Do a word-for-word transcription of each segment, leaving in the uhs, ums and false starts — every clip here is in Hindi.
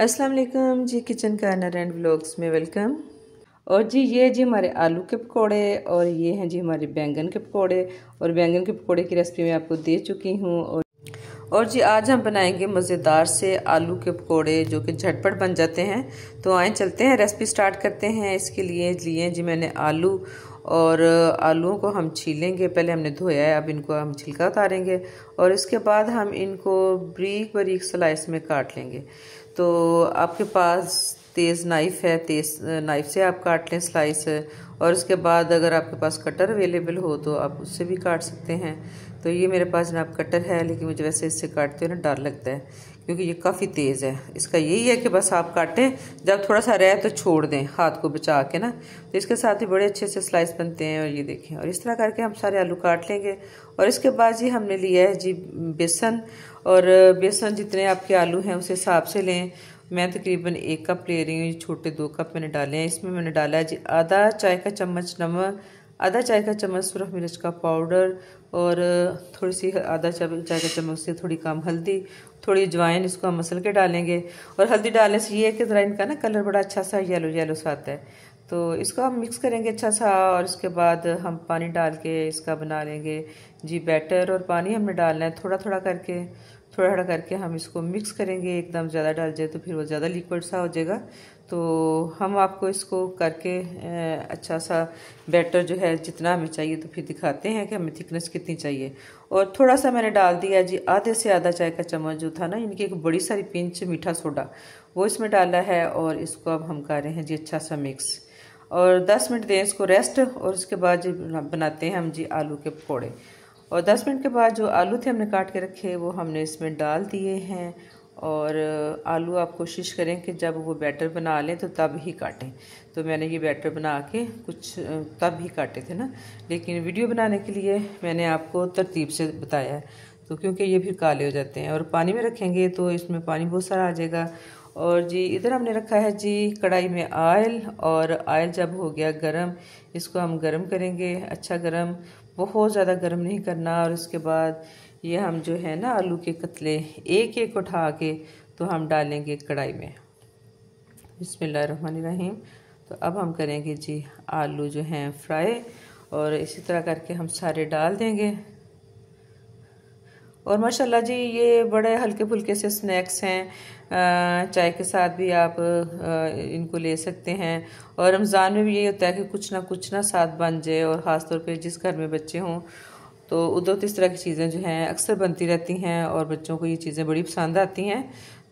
अस्सलाम वालेकुम जी, किचन कॉर्नर एंड व्लॉग्स में वेलकम। और जी ये जी हमारे आलू के पकोड़े और ये हैं जी हमारे बैंगन के पकोड़े। और बैंगन के पकोड़े की रेसिपी मैं आपको दे चुकी हूँ। और और जी आज हम बनाएंगे मज़ेदार से आलू के पकोड़े जो कि झटपट बन जाते हैं। तो आए चलते हैं, रेसिपी स्टार्ट करते हैं। इसके लिए लिए जी मैंने आलू, और आलूओं को हम छीलेंगे। पहले हमने धोया है, अब इनको हम छिलका उतारेंगे और इसके बाद हम इनको बारीक बारीक स्लाइस में काट लेंगे। तो आपके पास तेज़ नाइफ़ है, तेज़ नाइफ़ से आप काट लें स्लाइस। और उसके बाद अगर आपके पास कटर अवेलेबल हो तो आप उससे भी काट सकते हैं। तो ये मेरे पास जनाब कटर है, लेकिन मुझे वैसे इससे काटते हुए ना डर लगता है क्योंकि ये काफ़ी तेज़ है। इसका यही है कि बस आप काटें, जब थोड़ा सा रहे तो छोड़ दें हाथ को बचा के ना। तो इसके साथ ही बड़े अच्छे से स्लाइस बनते हैं। और ये देखें, और इस तरह करके हम सारे आलू काट लेंगे। और इसके बाद जी हमने लिया है जी बेसन। और बेसन जितने आपके आलू हैं उस हिसाब से लें। मैं तकरीबन एक कप ले रही हूँ, छोटे दो कप मैंने डाले हैं। इसमें मैंने डाला है जी आधा चाय का चम्मच नमक, आधा चाय का चम्मच सुरख मिर्च का पाउडर, और थोड़ी सी आधा चाय का चम्मच से थोड़ी कम हल्दी, थोड़ी अजवाइन। इसको हम मसल के डालेंगे। और हल्दी डालने से ये है कि ज़रा इनका ना कलर बड़ा अच्छा सा येलो येलो सा आता है। तो इसको हम मिक्स करेंगे अच्छा सा। और इसके बाद हम पानी डाल के इसका बना लेंगे जी बैटर। और पानी हमने डालना है थोड़ा थोड़ा करके, थोड़ा थोड़ा करके हम इसको मिक्स करेंगे। एकदम ज़्यादा डाल जाए तो फिर वो ज़्यादा लिक्विड सा हो जाएगा। तो हम आपको इसको करके अच्छा सा बैटर जो है जितना हमें चाहिए, तो फिर दिखाते हैं कि हमें थिकनेस कितनी चाहिए। और थोड़ा सा मैंने डाल दिया जी आधे से आधा चाय का चम्मच जो था ना, इनकी एक बड़ी सारी पिंच मीठा सोडा, वो इसमें डाला है। और इसको अब हम कर रहे हैं जी अच्छा सा मिक्स। और दस मिनट दें इसको रेस्ट। और उसके बाद जी बनाते हैं हम जी आलू के पकौड़े। और दस मिनट के बाद जो आलू थे हमने काट के रखे वो हमने इसमें डाल दिए हैं। और आलू आप कोशिश करें कि जब वो बैटर बना लें तो तब ही काटें। तो मैंने ये बैटर बना के कुछ तब ही काटे थे ना, लेकिन वीडियो बनाने के लिए मैंने आपको तरतीब से बताया है। तो क्योंकि ये फिर काले हो जाते हैं और पानी में रखेंगे तो इसमें पानी बहुत सारा आ जाएगा। और जी इधर हमने रखा है जी कढ़ाई में ऑयल। और ऑयल जब हो गया गरम, इसको हम गरम करेंगे अच्छा गरम, बहुत ज़्यादा गरम नहीं करना। और इसके बाद ये हम जो है ना आलू के कतले एक एक उठा के तो हम डालेंगे कढ़ाई में। बिस्मिल्लाहिर्रहमानिर्रहीम। तो अब हम करेंगे जी आलू जो हैं फ्राई। और इसी तरह करके हम सारे डाल देंगे। और माशाल्लाह जी ये बड़े हल्के फुल्के से स्नैक्स हैं, चाय के साथ भी आप इनको ले सकते हैं। और रमज़ान में भी ये होता है कि कुछ ना कुछ ना साथ बन जाए। और ख़ासतौर पे जिस घर में बच्चे हों तो उधर तो इस तरह की चीज़ें जो हैं अक्सर बनती रहती हैं, और बच्चों को ये चीज़ें बड़ी पसंद आती हैं।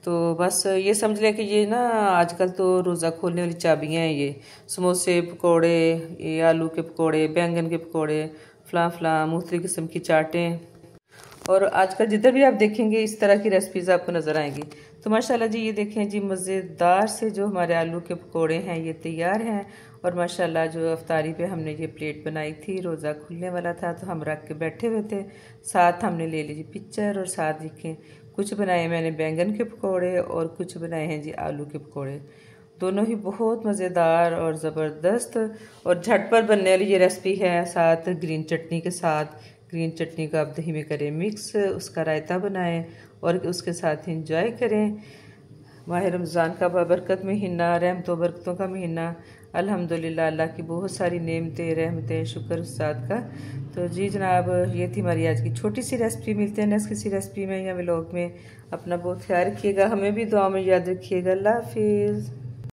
तो बस ये समझ लें कि ये ना आजकल तो रोज़ा खोलने वाली चाबियाँ हैं। ये समोसे, पकौड़े, ये आलू के पकौड़े, बैंगन के पकौड़े, फलां फलां मुख्तलि किस्म की चाटें। और आजकल जिधर भी आप देखेंगे इस तरह की रेसिपीज़ आपको नज़र आएंगी। तो माशाल्लाह जी ये देखें जी मज़ेदार से जो हमारे आलू के पकोड़े हैं ये तैयार हैं। और माशाल्लाह जो अफ्तारी पे हमने ये प्लेट बनाई थी, रोज़ा खुलने वाला था तो हम रख के बैठे हुए थे, साथ हमने ले ली जी पिक्चर। और साथ देखें कुछ बनाए मैंने बैंगन के पकौड़े और कुछ बनाए हैं जी आलू के पकौड़े। दोनों ही बहुत मज़ेदार और ज़बरदस्त और झटपट बनने वाली ये रेसिपी है। साथ ग्रीन चटनी के साथ, ग्रीन चटनी को आप दही में करें मिक्स, उसका रायता बनाएं और उसके साथ इंजॉय करें। माह रमज़ान का बाबरकत महीना, रहमतों बरकतों का महीना, अल्हम्दुलिल्लाह अल्लाह की बहुत सारी नेमतें रहमतें, शुक्र उस ज़ात का। तो जी जनाब ये थी हमारी आज की छोटी सी रेसिपी। मिलते हैं नेक्स्ट किसी रेसिपी में या व्लॉग में। अपना बहुत ख्याल रखिएगा, हमें भी दुआ में याद रखिएगा। अल्लाह हाफिज़।